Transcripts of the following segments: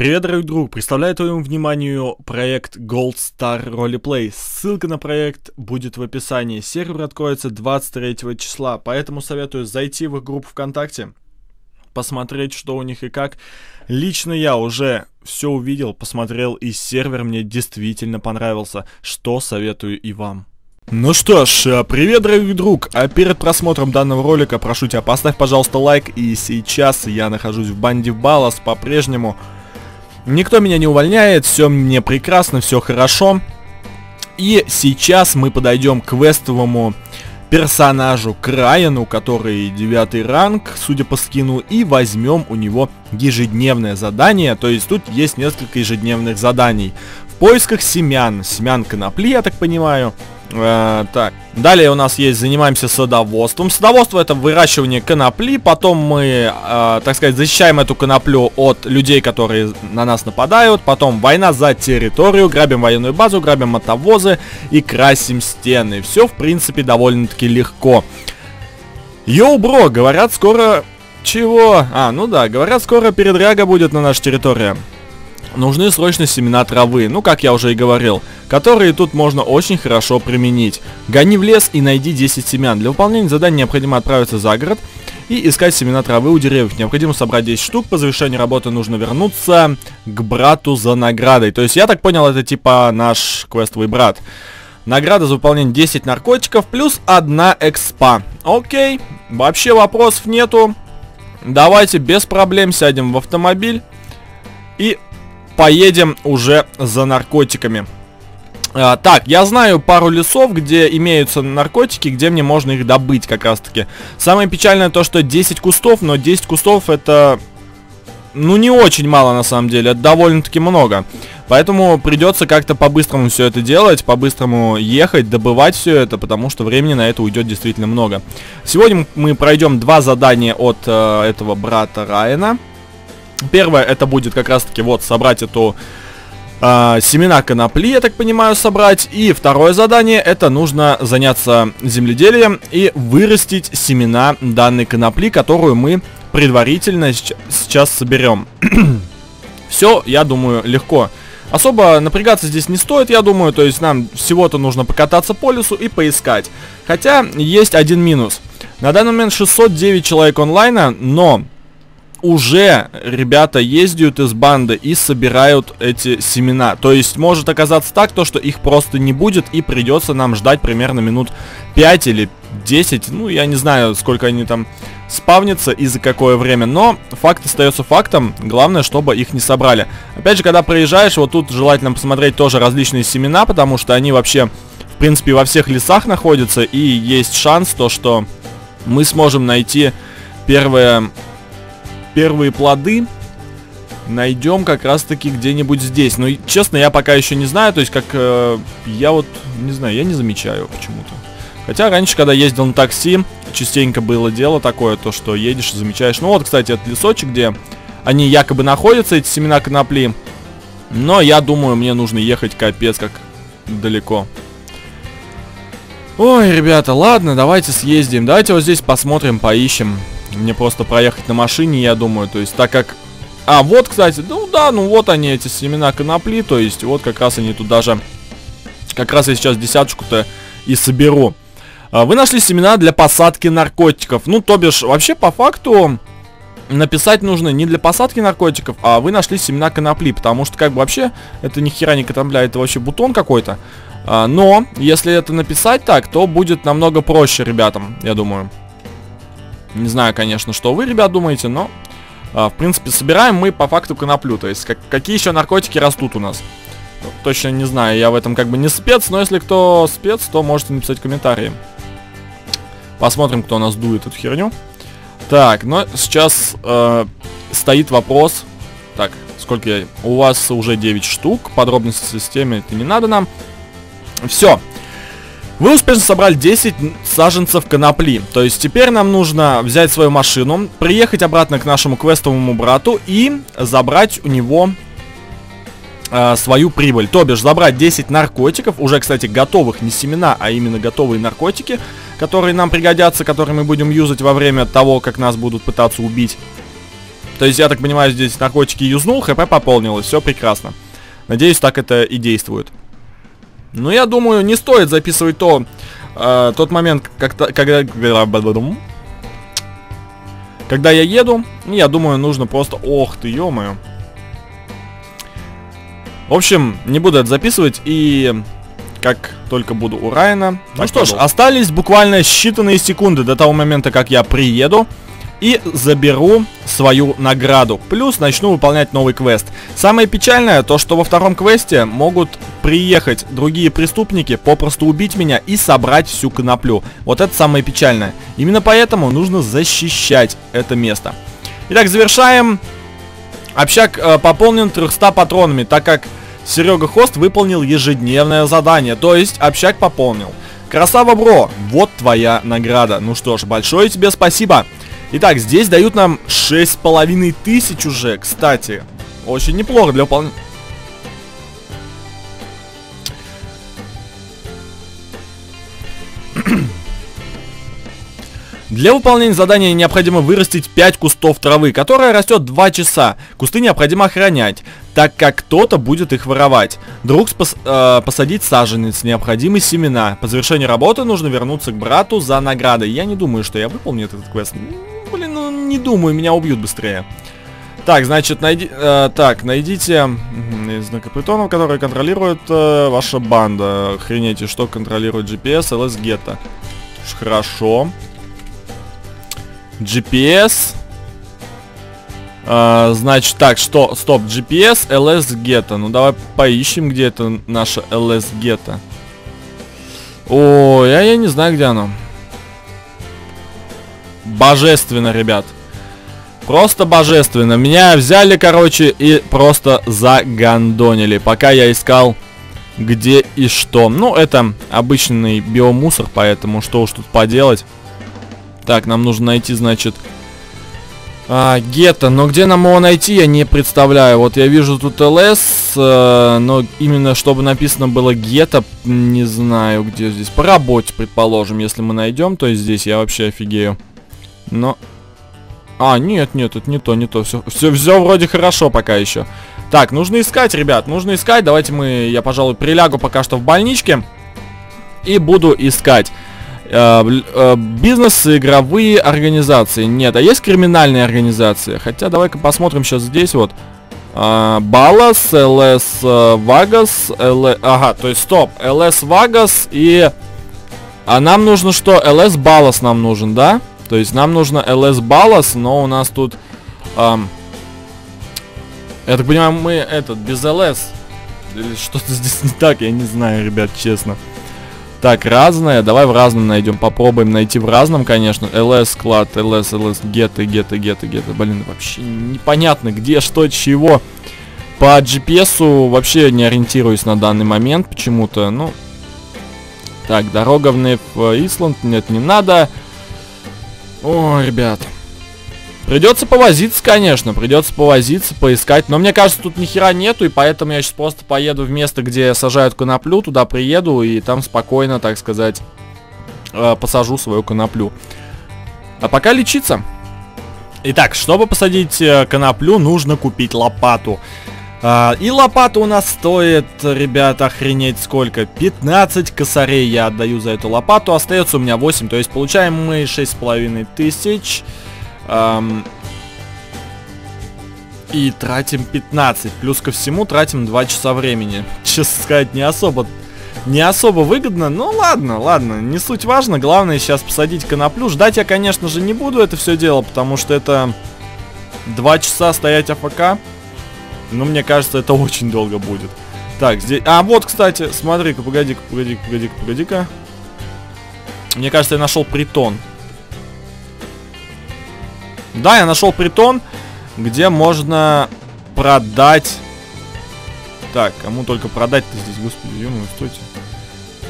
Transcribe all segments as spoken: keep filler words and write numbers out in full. Привет, дорогой друг! Представляю твоему вниманию проект Gold Star Roleplay. Ссылка на проект будет в описании. Сервер откроется двадцать третьего числа, поэтому советую зайти в их группу ВКонтакте, посмотреть, что у них и как. Лично я уже все увидел, посмотрел, и сервер мне действительно понравился, что советую и вам. Ну что ж, привет, дорогой друг, а перед просмотром данного ролика прошу тебя, поставь, пожалуйста, лайк, и сейчас я нахожусь в банде Баллас по-прежнему. Никто меня не увольняет, все мне прекрасно, все хорошо. И сейчас мы подойдем к квестовому персонажу Краену, который девятый ранг, судя по скину, и возьмем у него ежедневное задание, то есть тут есть несколько ежедневных заданий. В поисках семян, семян конопли, я так понимаю. Э, так, далее у нас есть занимаемся садоводством. Садоводство — это выращивание конопли. Потом мы, э, так сказать, защищаем эту коноплю от людей, которые на нас нападают. Потом война за территорию, грабим военную базу, грабим мотовозы и красим стены. Все, в принципе, довольно-таки легко. Йоу, бро, говорят, скоро... Чего? А, ну да, говорят, скоро передряга будет на нашей территории. Нужны срочно семена травы, ну как я уже и говорил, которые тут можно очень хорошо применить. Гони в лес и найди десять семян. Для выполнения задания необходимо отправиться за город и искать семена травы у деревьев. Необходимо собрать десять штук, по завершении работы нужно вернуться к брату за наградой. То есть я так понял, это типа наш квестовый брат. Награда за выполнение десять наркотиков плюс одна экспа. Окей, вообще вопросов нету. Давайте без проблем сядем в автомобиль и... поедем уже за наркотиками. А, так, я знаю пару лесов, где имеются наркотики, где мне можно их добыть как раз таки. Самое печальное то, что десять кустов, но десять кустов это... ну не очень мало на самом деле, это довольно-таки много. Поэтому придется как-то по-быстрому все это делать, по-быстрому ехать, добывать все это, потому что времени на это уйдет действительно много. Сегодня мы пройдем два задания от э, этого брата Райана. Первое, это будет как раз-таки вот собрать эту э, семена конопли, я так понимаю, собрать. И второе задание, это нужно заняться земледелием и вырастить семена данной конопли, которую мы предварительно сейчас соберем. Все, я думаю, легко. Особо напрягаться здесь не стоит, я думаю, то есть нам всего-то нужно покататься по лесу и поискать. Хотя есть один минус. На данный момент шестьсот девять человек онлайна, но... уже ребята ездят из банды и собирают эти семена. То есть может оказаться так, то, что их просто не будет, и придется нам ждать примерно минут пять или десять. Ну, я не знаю, сколько они там спавнятся и за какое время. Но факт остается фактом. Главное, чтобы их не собрали. Опять же, когда проезжаешь, вот тут желательно посмотреть тоже различные семена, потому что они вообще, в принципе, во всех лесах находятся. И есть шанс, то, что мы сможем найти первое... первые плоды найдем как раз таки где-нибудь здесь. Но честно, я пока еще не знаю. То есть как э, я вот не знаю, я не замечаю почему-то. Хотя раньше, когда ездил на такси, частенько было дело такое, то что едешь и замечаешь. Ну вот, кстати, этот лесочек, где они якобы находятся, эти семена конопли. Но я думаю, мне нужно ехать капец как далеко. Ой, ребята, ладно, давайте съездим. Давайте вот здесь посмотрим, поищем. Мне просто проехать на машине, я думаю, то есть так как... А, вот, кстати, ну да, ну вот они, эти семена конопли, то есть вот как раз они тут даже... Как раз я сейчас десяточку-то и соберу. Вы нашли семена для посадки наркотиков. Ну, то бишь, вообще по факту написать нужно не для посадки наркотиков, а вы нашли семена конопли, потому что как бы вообще это ни хера не конопля, это вообще бутон какой-то. Но если это написать так, то будет намного проще ребятам, я думаю. Не знаю, конечно, что вы, ребят, думаете, но, а, в принципе, собираем мы по факту коноплю. То есть, как, какие еще наркотики растут у нас? Точно не знаю, я в этом как бы не спец, но если кто спец, то можете написать комментарии. Посмотрим, кто у нас дует эту херню. Так, но сейчас э, стоит вопрос. Так, сколько я... У вас уже девять штук, подробности в системе это не надо нам. Все. Вы успешно собрали десять саженцев конопли. То есть теперь нам нужно взять свою машину, приехать обратно к нашему квестовому брату и забрать у него э, свою прибыль. То бишь забрать десять наркотиков, уже, кстати, готовых, не семена, а именно готовые наркотики, которые нам пригодятся, которые мы будем юзать во время того, как нас будут пытаться убить. То есть, я так понимаю, здесь наркотики юзнул, хп пополнилось, все прекрасно. Надеюсь, так это и действует. Но я думаю, не стоит записывать то, э, тот момент, как-то, когда... Когда я еду, я думаю, нужно просто... Ох ты, ё-моё. В общем, не буду это записывать, и как только буду у Райана... Ну что ж, остались буквально считанные секунды до того момента, как я приеду и заберу свою награду. Плюс начну выполнять новый квест. Самое печальное, то что во втором квесте могут приехать другие преступники, попросту убить меня и собрать всю коноплю. Вот это самое печальное. Именно поэтому нужно защищать это место. Итак, завершаем. Общак э, пополнен тремястами патронами, так как Серега Хост выполнил ежедневное задание. То есть общак пополнил. Красава, бро, вот твоя награда. Ну что ж, большое тебе спасибо. Итак, здесь дают нам шесть с половиной тысяч уже, кстати. Очень неплохо для выполнения. Для выполнения задания необходимо вырастить пять кустов травы, которая растет два часа. Кусты необходимо охранять, так как кто-то будет их воровать. Друг спас, э, посадить саженец, необходимы семена. По завершении работы нужно вернуться к брату за наградой. Я не думаю, что я выполню этот квест. Блин, ну не думаю, меня убьют быстрее. Так, значит, найди, э, так, найдите знака притонов, которые контролирует э, ваша банда. Охренеть, что контролирует джи пи эс, эл эс гетто. Хорошо. джи пи эс. Э, значит, так, что? Стоп, джи пи эс, эл эс гетто. Ну, давай поищем, где это наша эл эс гетто. О, я, я не знаю, где оно. Божественно, ребят. Просто божественно. Меня взяли, короче, и просто загандонили, пока я искал, где и что. Ну, это обычный биомусор, поэтому что уж тут поделать. Так, нам нужно найти, значит, а, гетто. Но где нам его найти, я не представляю. Вот я вижу тут эл эс, э, но именно чтобы написано было гетто, не знаю, где здесь. По работе, предположим, если мы найдем, то есть здесь я вообще офигею. Но... А, нет, нет, тут не то, не то. Все, все, все вроде хорошо пока еще. Так, нужно искать, ребят, нужно искать. Давайте мы, я, пожалуй, прилягу пока что в больничке и буду искать. Бизнес и игровые организации. Нет, а есть криминальные организации? Хотя давай-ка посмотрим сейчас здесь вот. Баллас, ЛС Вагас, ага, то есть стоп, ЛС Вагас и... А нам нужно что? ЛС Баллас нам нужен, да? То есть нам нужно ЛС Баллас, но у нас тут... Эм... Я так понимаю, мы этот, без ЛС. Что-то здесь не так, я не знаю, ребят, честно. Так, разное. Давай в разном найдем. Попробуем найти в разном, конечно. ЛС склад, ЛС, ЛС, гетто, гетто, гетто, гетто. Блин, вообще непонятно, где, что, чего. По джи пи эс вообще не ориентируюсь на данный момент почему-то. Ну, так, дорога в Neve Island. Нет, не надо. О, ребят. Придется повозиться, конечно. Придется повозиться, поискать. Но мне кажется, тут нихера нету, и поэтому я сейчас просто поеду в место, где сажают коноплю. Туда приеду и там спокойно, так сказать, э, посажу свою коноплю. А пока лечиться. Итак, чтобы посадить коноплю, нужно купить лопату. Э, и лопата у нас стоит, ребята, охренеть сколько. пятнадцать косарей я отдаю за эту лопату. Остается у меня восемь. То есть получаем мы шесть с половиной тысяч... И тратим пятнадцать. Плюс ко всему тратим два часа времени. Честно сказать, не особо Не особо выгодно, но ладно, ладно. Не суть важно, главное сейчас посадить коноплю. Ждать я, конечно же, не буду это все дело, потому что это два часа стоять АФК. Но мне кажется, это очень долго будет. Так, здесь... А, вот, кстати, смотри-ка, погоди-ка, погоди-ка, погоди-ка, погоди-ка. Мне кажется, я нашел притон. Да, я нашел притон, где можно продать... Так, кому только продать-то здесь, господи, ё-моё, стойте.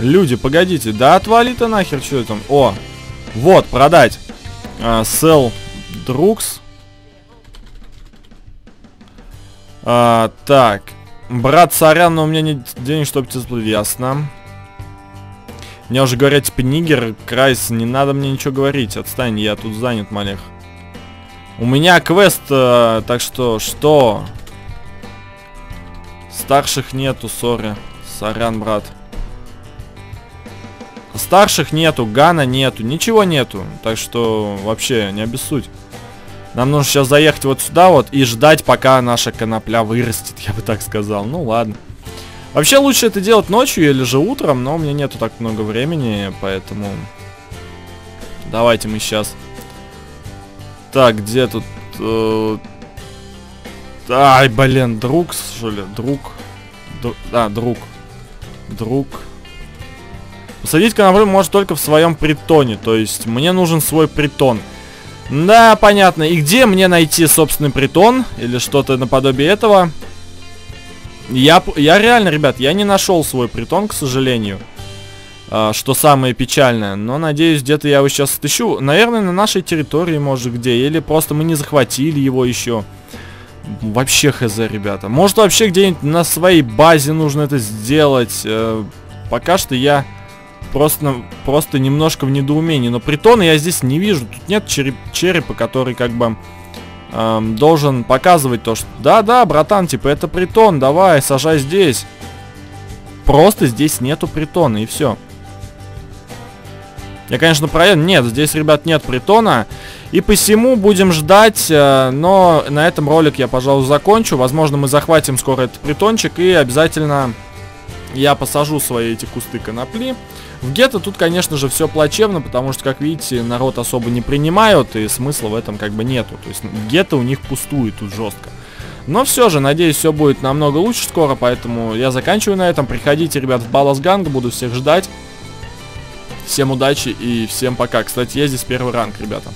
Люди, погодите, да отвали-то нахер, что там? О, вот, продать. Uh, sell drugs. Uh, так, брат, сорян, но у меня нет денег, чтобы тебе сплыть, ясно. Мне уже говорят, типа, нигер, крайс, не надо мне ничего говорить, отстань, я тут занят, малех. У меня квест, э, так что, что? Старших нету, сори. Сорян, брат. Старших нету, гана нету, ничего нету. Так что, вообще, не обессудь. Нам нужно сейчас заехать вот сюда вот и ждать, пока наша конопля вырастет, я бы так сказал. Ну ладно. Вообще лучше это делать ночью или же утром, но у меня нету так много времени, поэтому... Давайте мы сейчас... Так, где тут... Э... Ай, блин, друг, что ли? Друг. Друг. А, друг. Друг. Посадить коноплю может только в своем притоне, то есть мне нужен свой притон. Да, понятно. И где мне найти собственный притон? Или что-то наподобие этого? Я, я реально, ребят, я не нашел свой притон, к сожалению. А, что самое печальное. Но, надеюсь, где-то я его сейчас отыщу. Наверное, на нашей территории, может, где. Или просто мы не захватили его еще. Вообще хз, ребята. Может, вообще где-нибудь на своей базе нужно это сделать. Э, пока что я... Просто, просто немножко в недоумении. Но притона я здесь не вижу. Тут нет череп, черепа, который как бы эм, должен показывать то, что... Да-да, братан, типа, это притон, давай, сажай здесь. Просто здесь нету притона, и все. Я, конечно, проверил. Нет, здесь, ребят, нет притона. И посему будем ждать. Э, но на этом ролик я, пожалуй, закончу. Возможно, мы захватим скоро этот притончик. И обязательно я посажу свои эти кусты конопли. В гетто тут, конечно же, все плачевно, потому что, как видите, народ особо не принимают, и смысла в этом как бы нету. То есть гетто у них пустует тут жестко. Но все же, надеюсь, все будет намного лучше скоро, поэтому я заканчиваю на этом. Приходите, ребят, в Баллас Ганг, буду всех ждать. Всем удачи и всем пока. Кстати, я здесь первый ранг, ребята.